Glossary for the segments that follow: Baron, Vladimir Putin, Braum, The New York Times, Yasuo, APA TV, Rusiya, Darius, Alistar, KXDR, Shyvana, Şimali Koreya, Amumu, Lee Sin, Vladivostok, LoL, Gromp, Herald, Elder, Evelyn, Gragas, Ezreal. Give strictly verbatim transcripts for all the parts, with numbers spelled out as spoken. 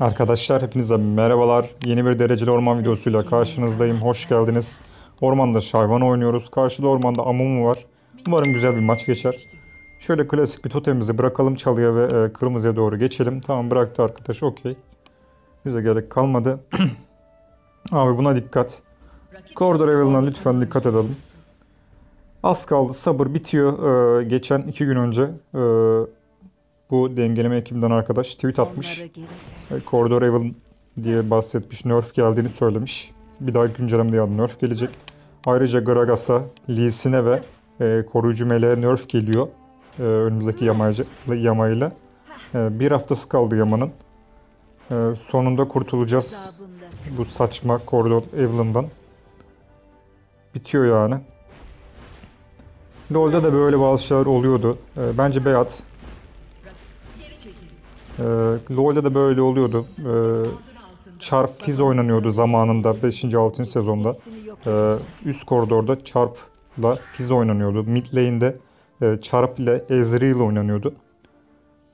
Arkadaşlar hepinize merhabalar. Yeni bir dereceli orman videosuyla karşınızdayım. Hoş geldiniz. Ormanda Shyvana oynuyoruz. Karşıda ormanda Amumu var. Umarım güzel bir maç geçer. Şöyle klasik bir totemimizi bırakalım çalıya ve kırmızıya doğru geçelim. Tamam, bıraktı arkadaş, okey. Bize gerek kalmadı. Abi buna dikkat. Koridor Evelyn'a lütfen dikkat edelim. Az kaldı, sabır bitiyor. Ee, geçen iki gün önce e, bu dengeleme ekibinden arkadaş tweet atmış. E, Koridor Evelyn diye bahsetmiş. Nerf geldiğini söylemiş. Bir daha güncellemede yardım nerf gelecek. Ayrıca Gragas'a, Lee Sin'e ve e, koruyucu meleğe nerf geliyor. E, önümüzdeki yamayla. E, bir haftası kaldı yamanın. E, sonunda kurtulacağız bu saçma Koridor Evelyn'dan. Bitiyor yani. LoL'da da böyle bazı şeyler oluyordu. E, bence Beyat. E, LoL'da da böyle oluyordu. E, çarp fiz oynanıyordu zamanında beşinci altıncı sezonda. E, üst koridorda çarpla fiz oynanıyordu. Mid lane'de e, çarp ile Ezreal oynanıyordu.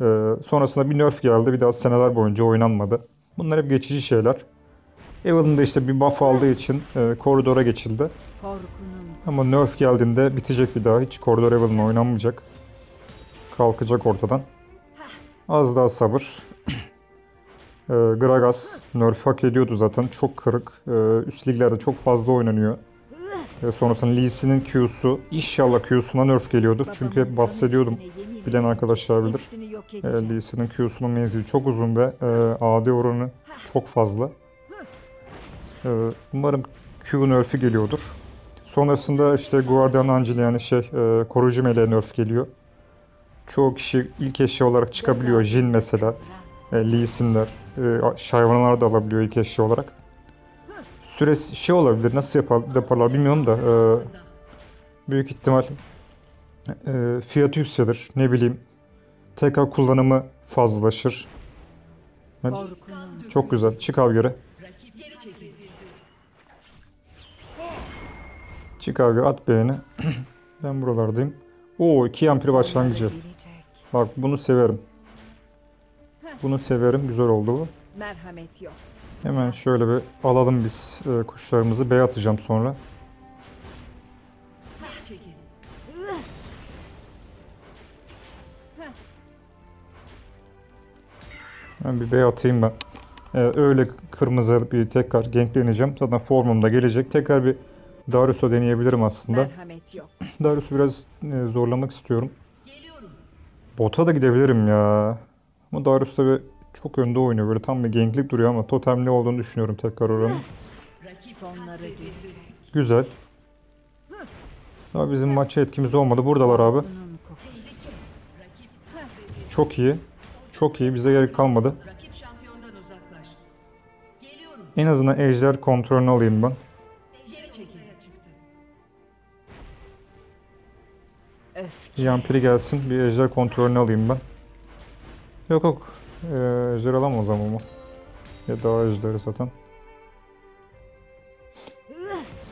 E, sonrasında bir nerf geldi. Bir daha seneler boyunca oynanmadı. Bunlar hep geçici şeyler. Evelyn de işte bir buff aldığı için e, koridora geçildi. Ama nerf geldiğinde bitecek bir daha. Hiç Koridor Evelyn oynanmayacak. Kalkacak ortadan. Az daha sabır. e, Gragas nerf hak ediyordu zaten. Çok kırık. E, üst liglerde çok fazla oynanıyor. E, sonrasında Lee Sin'in Q'su. İnşallah Q'suna nerf geliyordur. Çünkü hep bahsediyordum. Bilen arkadaşlar bilir. E, Lee Sin'in Q'sunun menzili çok uzun ve e, A D oranı çok fazla. E, umarım Q nerf'i geliyordur. Sonrasında işte Guardian Angel yani şey e, koruyucu meleğe nerf geliyor. Çoğu kişi ilk eşya olarak çıkabiliyor. Jin mesela. E, Lee Sin'ler. E, Shyvana'lar da alabiliyor ilk eşya olarak. Süresi şey olabilir. Nasıl yapar, yaparlar bilmiyorum da. E, büyük ihtimal e, fiyatı yükselir. Ne bileyim. Tekrar kullanımı fazlalaşır. Evet. Çok güzel. Çık abi göre. Çık abi, at beğeni. Ben buralardayım. Oo, iki yampiri başlangıcı. Bak bunu severim. Bunu severim. Güzel oldu bu. Hemen şöyle bir alalım biz e, kuşlarımızı. B'ye atacağım sonra. Ben bir B'ye atayım ben. E, öyle kırmızı bir tekrar gankleneceğim. Zaten formumda gelecek. Tekrar bir Darius'u deneyebilirim aslında. Darius'u biraz e, zorlamak istiyorum. Geliyorum. Bota da gidebilirim ya. Ama Darius tabi çok önde oynuyor. Böyle tam bir ganklik duruyor ama totemli olduğunu düşünüyorum tekrar oranın. Güzel. Daha bizim maça etkimiz olmadı. Buradalar abi. Çok iyi. Çok iyi. Bize gerek kalmadı. En azından ejder kontrolünü alayım ben. Yampiri gelsin. Bir ejder kontrolünü alayım ben. Yok yok. Ee, ejder alamaz ama mı? Ya daha ejderi zaten.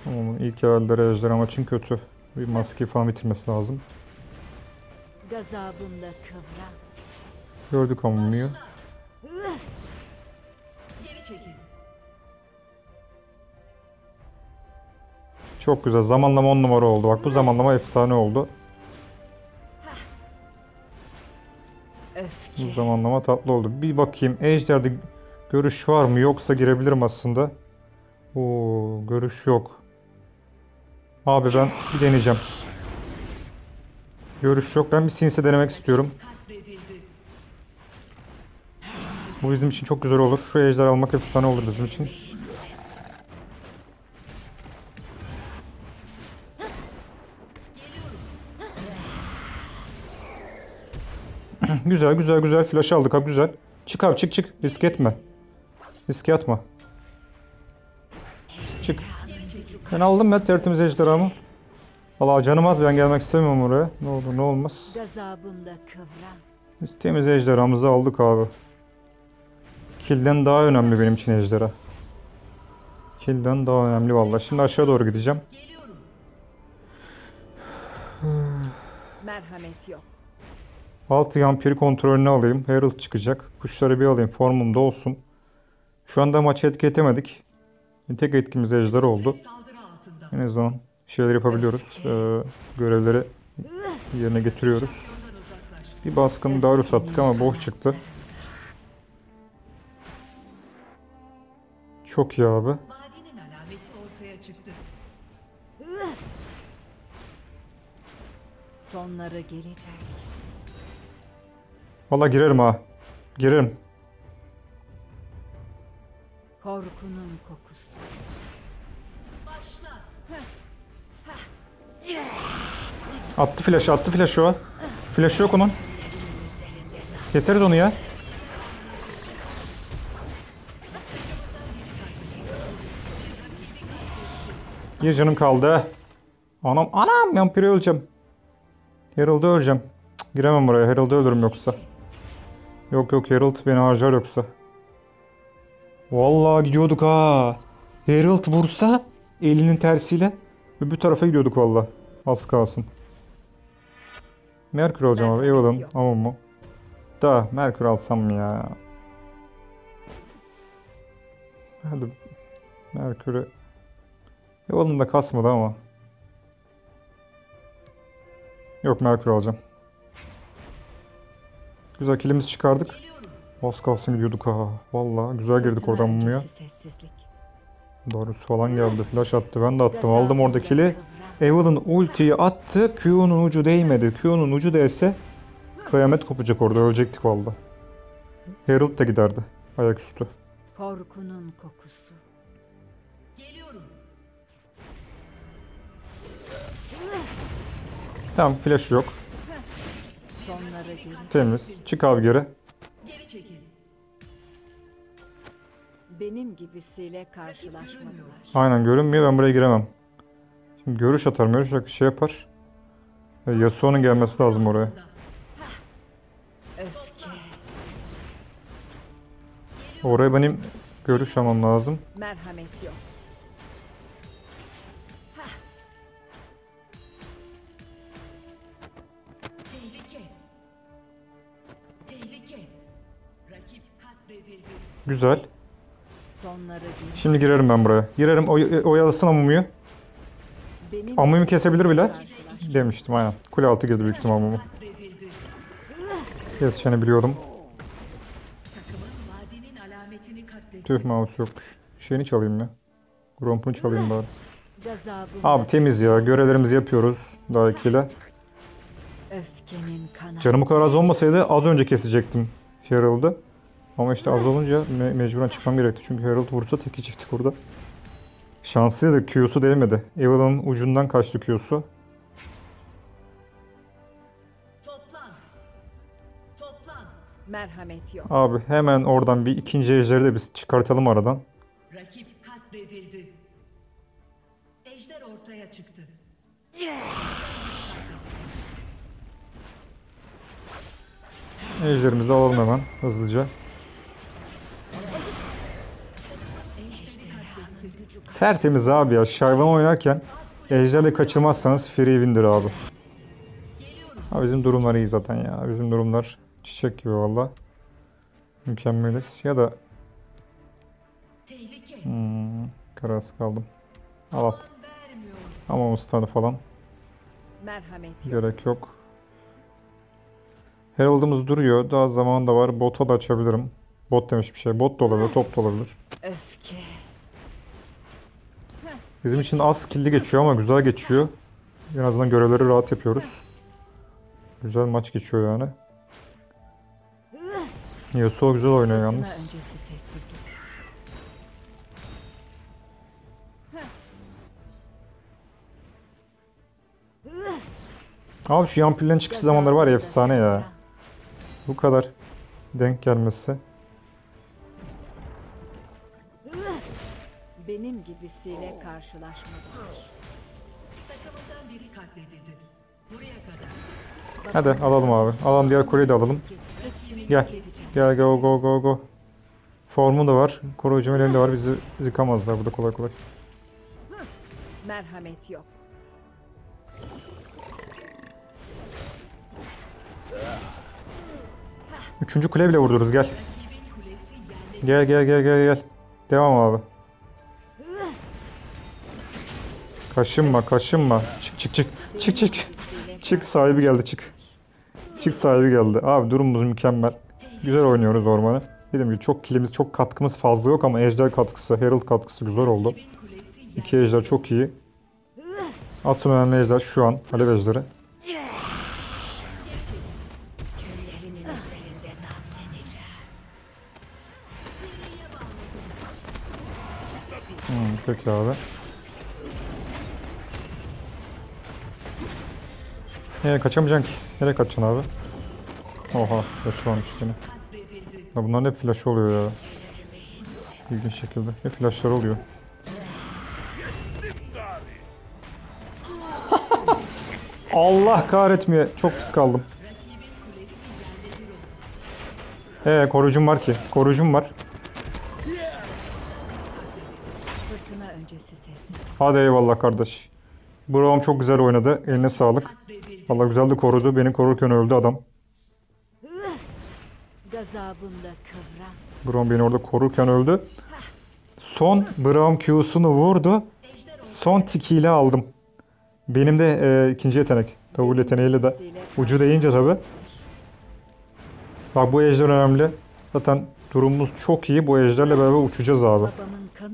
Ama ilk yerlere ejder ama için kötü. Bir maske falan bitirmesi lazım. Gördük Amumu'yu. Çok güzel. Zamanlama on numara oldu. Bak bu zamanlama efsane oldu. Bu zamanlama tatlı oldu. Bir bakayım. Ejder'de görüş var mı? Yoksa girebilirim aslında. Oo, görüş yok. Abi ben bir deneyeceğim. Görüş yok. Ben bir sinse denemek istiyorum. Bu bizim için çok güzel olur. Şu ejder almak efsane olur bizim için. Güzel güzel güzel flash aldık abi, güzel. Çık abi, çık çık, risk etme. Riske atma. Çık. Ben aldım ben tertemiz ejderhamı. Valla canım az, ben gelmek istemiyorum oraya. Ne olur ne olmaz. Biz temiz ejderhamızı aldık abi. Kill'den daha önemli benim için ejderha. Kill'den daha önemli valla. Şimdi aşağı doğru gideceğim. Merhamet yok. Altı yampiri kontrolünü alayım. Herald çıkacak. Kuşları bir alayım. Formumda olsun. Şu anda maçı etki etemedik. Tek etkimiz ejder oldu. En azından şeyler yapabiliyoruz. Ee, görevleri yerine getiriyoruz. Bir baskın Darius attık ama boş çıktı. Çok iyi abi. Sonları gelecek. Valla girerim ha. Girerim. Korkunun kokusu. Başla. Attı flash, attı flash o. Flash yok onun. Keseriz onu ya. Bir canım kaldı. Anam, anam ben pire öleceğim. Herald'ı öleceğim. Cık, giremem buraya. Herald'ı ölürüm yoksa. Yok yok, Herald beni harcar yoksa. Vallahi gidiyorduk ha. Herald vursa elinin tersiyle öbür tarafa gidiyorduk vallahi. Az kalsın. Merkür alacağım abi. Evelyn, Amumu. Da Merkür alsam ya. Hadi Merkür'ü. Evelyn da kasmadı ama. Yok, Merkür alacağım. Güzel kilimizi çıkardık. Az kalsın gidiyorduk ha. Vallahi güzel girdik oradan mumuya. Darius falan geldi. Flash attı. Ben de attım. Aldım orada kili. Evelyn ultiyi attı. Q'nun ucu değmedi. Q'nun ucu değse kıyamet kopacak orada. Ölecektik vallahi. Herald da giderdi. Ayaküstü. Korkunun kokusu. Geliyorum. Tamam, flash yok. Temiz. Çık abi geri. Benim gibisiyle karşılaşmadılar. Aynen, görünmüyor, ben buraya giremem. Şimdi görüş atarım, görüş şey yapar. Yasuo'nun gelmesi lazım oraya. Oraya benim görüş almam lazım. Merhamet yok. Güzel. Şimdi girerim ben buraya. Girerim. Oy oyalasın Amumu'yu. Amumu'yu kesebilir bile. Demiştim aynen. Kule altı girdi büyük ihtimal Amumu. Kesişeni biliyordum. Tüh, mouse yokmuş. Şeyini çalayım ya. Gromp'unu çalayım bari. Abi temiz ya. Görevlerimizi yapıyoruz. Daha ikiyle. Canım o kadar az olmasaydı az önce kesecektim. Herald'ı. Ama işte az olunca me mecburen çıkmam gerekti. Çünkü Herald vursa teki çıktık orada. Şanslıydı, Q'su değmedi. Evelyn'ın ucundan kaçtı Q'su. Toplan. Toplan. Merhamet yok. Abi hemen oradan bir ikinci ejderi de biz çıkartalım aradan. Rakip katledildi. Ejder ortaya çıktı. Ejderimizi alalım hemen hızlıca. Tertemiz abi ya. Shyvana oynarken ejderle kaçırmazsanız free win'dir abi. Abi bizim durumlar iyi zaten ya. Bizim durumlar çiçek gibi valla. Mükemmeliz. Ya da hmm, kararsız kaldım. Al at. Ama ustanı falan. Gerek yok. Herald'ımız duruyor. Daha zaman da var. Bot'a da açabilirim. Bot demiş bir şey. Bot da olabilir. Top da olabilir. Öfke. Bizim için az skill'li geçiyor ama güzel geçiyor. En azından görevleri rahat yapıyoruz. Güzel maç geçiyor yani. Yasuo güzel oynuyor yalnız. Abi şu yan pillerin çıkışı zamanları var ya, efsane ya. Bu kadar denk gelmesi. Benim gibisiyle karşılaşmadılar. Takımından biri katledildi. Buraya kadar. Hadi alalım abi. Alalım, diğer kuleyi de alalım. Gel. Gel go go go go. Formu da var. Koruyucu meleğim de var. Bizi yıkamazlar burada kolay kolay. Merhamet yok. Üçüncü kule bile vurduruz, gel. Gel gel gel gel gel. Devam abi. Kaşınma, kaşınma. Çık çık çık. Çık çık. Çık, sahibi geldi çık. Çık, sahibi geldi. Abi durumumuz mükemmel. Güzel oynuyoruz ormanı. Dediğim gibi çok kilimiz, çok katkımız fazla yok ama ejder katkısı, herald katkısı güzel oldu. İki ejder çok iyi. Asıl önemli ejder şu an. Alev ejderi. Hmm, peki abi. Ee, kaçamayacaksın ki. Nereye kaçacaksın abi? Oha, yaşlanmış yine. Ya bunların hep flash oluyor ya. İlginç şekilde. Hep flashlar oluyor. Allah kahretmiyor. Çok pis kaldım. Ee, koruyucum var ki. Koruyucum var. Hadi eyvallah kardeş. Braum çok güzel oynadı. Eline sağlık. Vallahi güzel de korudu. Beni korurken öldü adam. Braum beni orada korurken öldü. Son Braum Q'sunu vurdu. Son tikiyle aldım. Benim de e, ikinci yetenek. Tavul yeteneğiyle de ucu değince tabi. Bak bu ejder önemli. Zaten durumumuz çok iyi. Bu ejderle beraber uçacağız abi.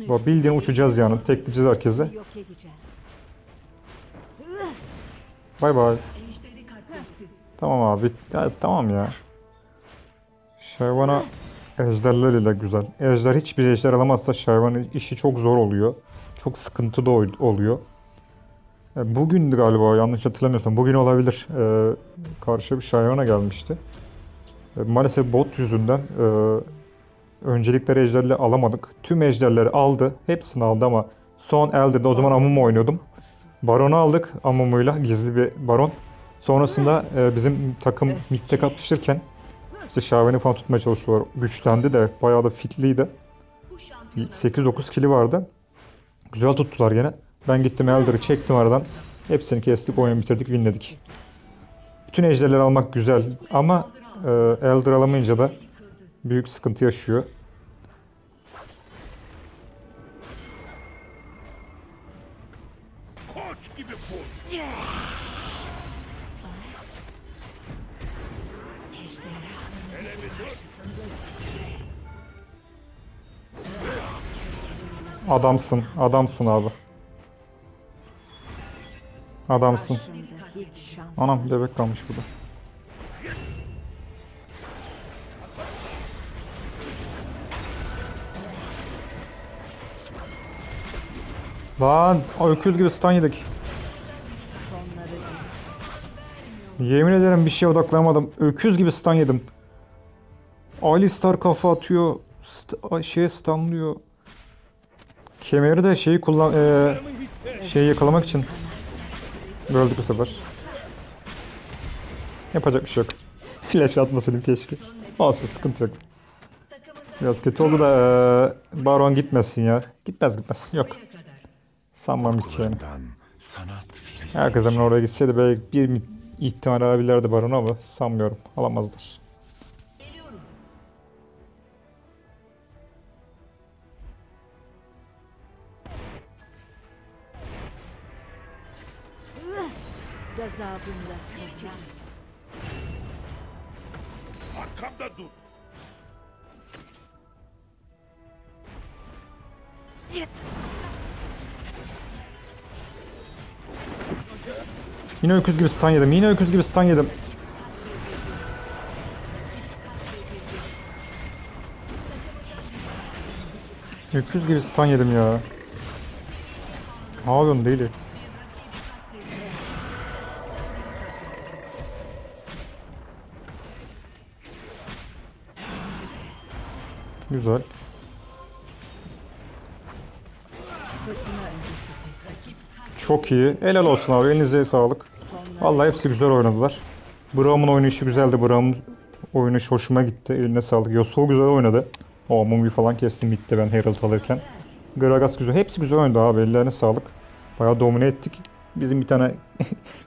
Bak bildiğin uçacağız yani. Tekleyeceğiz herkese. Bay bay. Tamam abi. Ya, tamam ya. Shyvana ejderler ile güzel. Ejder hiçbir ejder alamazsa Shyvana'nın işi çok zor oluyor. Çok sıkıntı da oluyor. Bugündü galiba, yanlış hatırlamıyorsam. Bugün olabilir. Ee, karşıya bir Shyvana gelmişti. Ee, maalesef bot yüzünden e, öncelikleri ejderleri alamadık. Tüm ejderleri aldı. Hepsini aldı ama son Elder'de o zaman Amumu oynuyordum. Baron'u aldık Amumu'yla. Gizli bir Baron. Sonrasında e, bizim takım mid'de kapışırken işte Shyvana'yı falan tutmaya çalışıyorlar. Güçlendi de bayağı da fitliydi. sekiz dokuz kili vardı. Güzel tuttular gene. Ben gittim Elder'ı çektim aradan. Hepsini kestik, oyunu bitirdik, winledik. Bütün ejderleri almak güzel ama e, Elder alamayınca da büyük sıkıntı yaşıyor. Adamsın, adamsın abi. Adamsın. Anam bebek kalmış burada. Lan öküz gibi stun yedik. Yemin ederim bir şeye odaklanamadım. Öküz gibi stun yedim. Alistar kafa atıyor. St şeye stunlıyor. Kemeri de şeyi kullan... E şeyi yakalamak için. Öldük bu sefer. Yapacak bir şey yok. Flash atmasaydım keşke. Olsun, sıkıntı yok. Biraz kötü oldu da e, Baron gitmesin ya. Gitmez gitmez. Yok. Sanmam gideceğini. Herkes hemen oraya gitseydi belki bir ihtimal alabilirlerdi Baron'u ama sanmıyorum. Alamazlar. Arkamda dur. Yine öküz gibi stun yedim. Yine öküz gibi stun yedim. Öküz gibi stun yedim ya. Ağabeyim değil. Güzel. Çok iyi. Helal olsun abi. Elinize sağlık. Vallahi hepsi güzel oynadılar. Braum'un oynayışı güzeldi. Braum'un oynayışı hoşuma gitti. Eline sağlık. Yasuo güzel oynadı. O Amumu falan kestim bitti ben Herald alırken. Gragas güzel. Hepsi güzel oynadı abi. Ellerine sağlık. Bayağı domine ettik. Bizim bir tane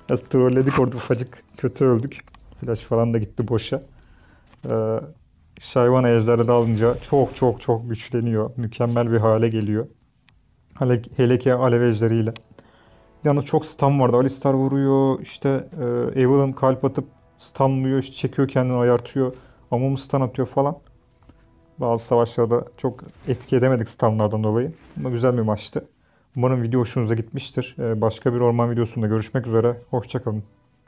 biraz trolledik orada ufacık. Kötü öldük. Flash falan da gitti boşa. Ee, Shyvana ejderde alınca çok çok çok güçleniyor. Mükemmel bir hale geliyor. Hele, hele ki alev ejderiyle. Yalnız çok stun vardı. Alistar vuruyor. İşte e, Evelyn kalp atıp stunlıyor. İşte çekiyor kendini, ayartıyor. Amumu stun atıyor falan. Bazı savaşlarda çok etki edemedik stunlardan dolayı. Ama güzel bir maçtı. Umarım video hoşunuza gitmiştir. Başka bir orman videosunda görüşmek üzere. Hoşçakalın.